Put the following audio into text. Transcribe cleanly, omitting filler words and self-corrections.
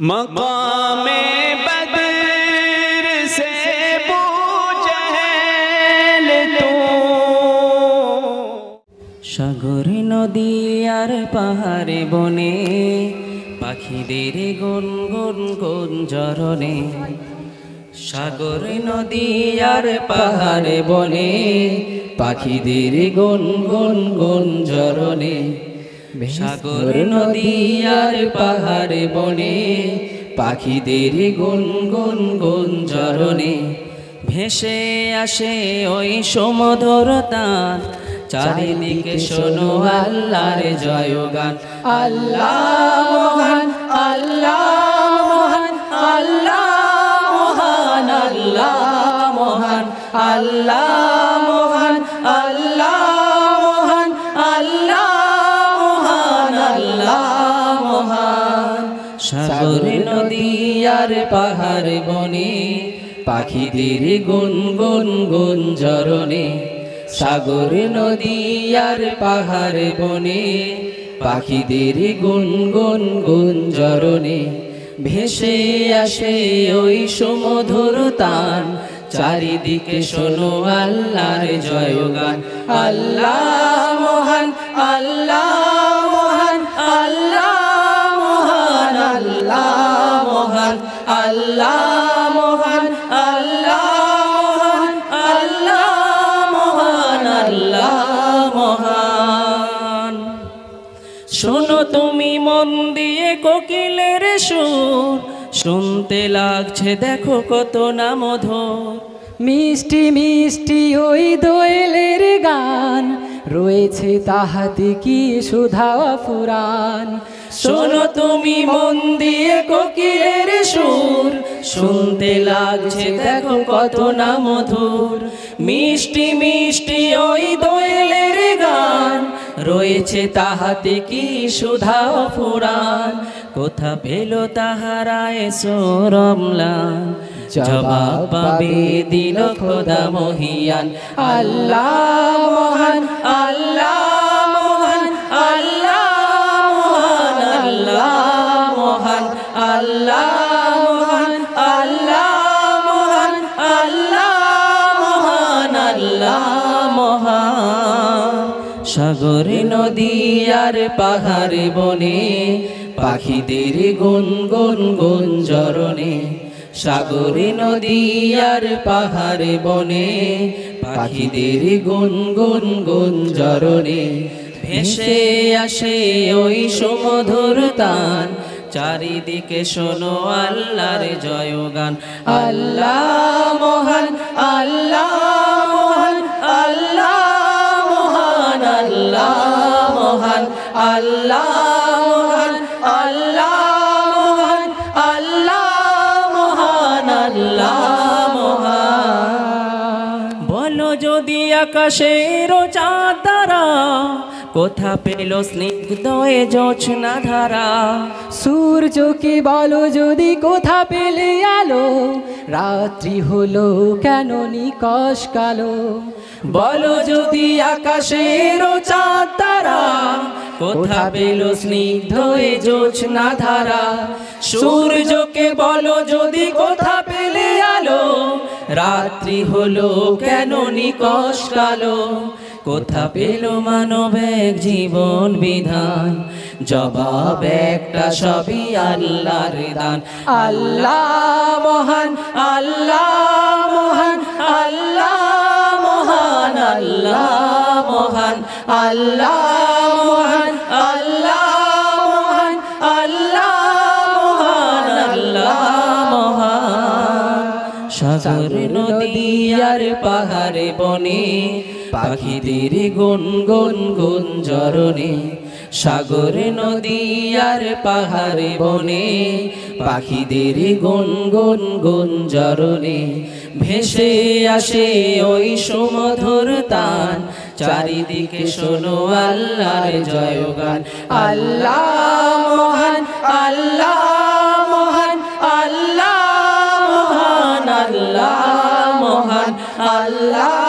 मक़ामे बदर से पूछहल तो सागर नदी और पहाड़े बने पाखिदेर गुन गुन गुंजरणे सागर नदी और पहाड़े बने पाखिदेर गुन गुन गुंजरणे सागर नदी और पहाड़े बने पाखिदेर गुन गुन गुंजरणे भेसे आसे ओई सुमधुर तान चारिदिके शोनो आल्लाहर जयगान आल्लाह महान आल्लाह महान आल्लाह महान आल्लाह महान आल्लाह महान आल्लाह सागर नदी और पहाड़ बने पाखिदेर गुन गुन गुंजरणे सागर नदी और पहाड़ बने पाखिदेर गुन गुन गुंजरणे भेसे आसे ओई सुमधुर तान चारिदिके शोनो आल्लाहर जयगान आल्लाह महान आल्लाह अल्लाह मोहन अल्लाह मोहन अल्लाह मोहन अल्लाह मोहन सुनो तुमी मन दिए कोकिलेर सुर सुनते लागछे देखो कत ना मधुर मिष्टि मिष्टि ओई दोयेलेर गान রয়েছে তাহাতে কি সুধা ফুরান শোনো তুমি মন দিয়ে কোকিলের সুর শুনতে লাগছে দেখো কত না মধুর মিষ্টি মিষ্টি ওই দোয়েলের গান রয়েছে তাহাতে কি সুধা ফুরান কোথা পেল তাহারায় সোরমলান जवाब पाबे दिल खुदा मोहियान अल्लाह मोहन अल्लाह मोहन अल्लाह मोहन अल्लाह मोहन अल्लाह मोहन अल्लाह मोहन अल्लाह मोहन अल्लाह मोहन सागर नदी और पहाड़ बने पाखिदेर गुन गुन गुंजरणे सागर नदी और पहाड़े बने पाखिदेर गुन गुन गुंजरणे भेसे आसे ओई सुमधुर तान चारिदिके शोनो आल्लाहर जयगान आल्लाह मोहन आल्लाह मोहन आल्लाह मोहन आल्लाह मोहन आल्लाह मोहन आल्लाह যদি আকাশের চাঁদ তারা কোথা পেল স্নিগ্ধ এ জোছনা ধারা সূর্যকে বলো যদি কোথা পেলে আলো রাত্রি হলো কেন নিকশ কালো বলো যদি আকাশের চাঁদ তারা কোথা পেল স্নিগ্ধ এ জোছনা ধারা সূর্যকে বলো যদি কোথা পেলে আলো রাত্রি হলো কেন নিকশ কালো কোথা পেল মানব এক জীবন বিধান জবাব একটা সবই আল্লাহর দান আল্লাহ মহান আল্লাহ মহান আল্লাহ মহান আল্লাহ মহান আল্লাহ মহান আল্লাহ মহান আল্লাহ মহান আল্লাহ মহান সাগর নদী আর পাহাড়ে বনে পাখিদের গুন গুন গুঞ্জরণে সাগর নদী আর পাহাড়ে বনে পাখিদের গুন গুন গুঞ্জরণে ভেসে আসে ওই সুমধুর তান চারিদিকে শোনো আল্লাহর জয়গান আল্লাহ মহান আল্লাহ মহান আল্লাহ মহান আল্লাহ মহান আল্লাহ